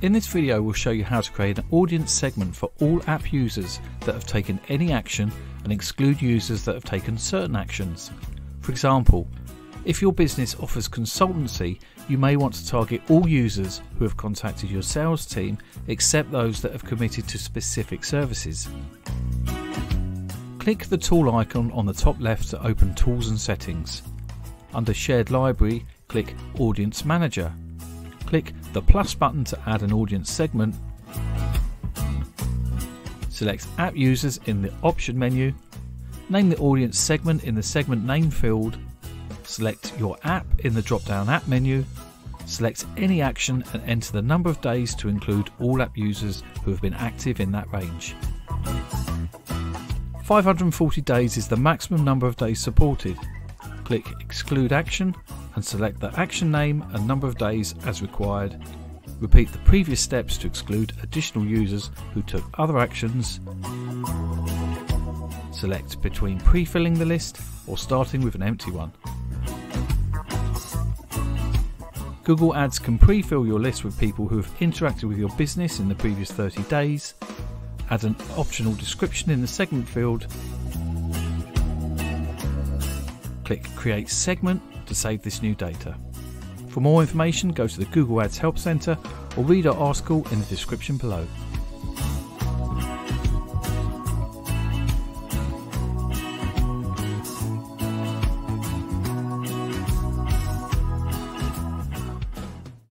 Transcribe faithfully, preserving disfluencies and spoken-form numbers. In this video, we'll show you how to create an audience segment for all app users that have taken any action and exclude users that have taken certain actions. For example, if your business offers consultancy, you may want to target all users who have contacted your sales team except those that have committed to specific services. Click the tool icon on the top left to open Tools and Settings. Under Shared Library, click Audience Manager. Click the plus button to add an audience segment. Select App Users in the option menu. Name the audience segment in the segment name field. Select your app in the drop-down app menu. Select any action and enter the number of days to include all app users who have been active in that range. five hundred forty days is the maximum number of days supported. Click Exclude Action and select the action name and number of days as required. Repeat the previous steps to exclude additional users who took other actions. Select between pre-filling the list or starting with an empty one. Google Ads can pre-fill your list with people who have interacted with your business in the previous thirty days. Add an optional description in the segment field. Click Create Segment to save this new data. For more information, go to the Google Ads Help Center or read our article in the description below.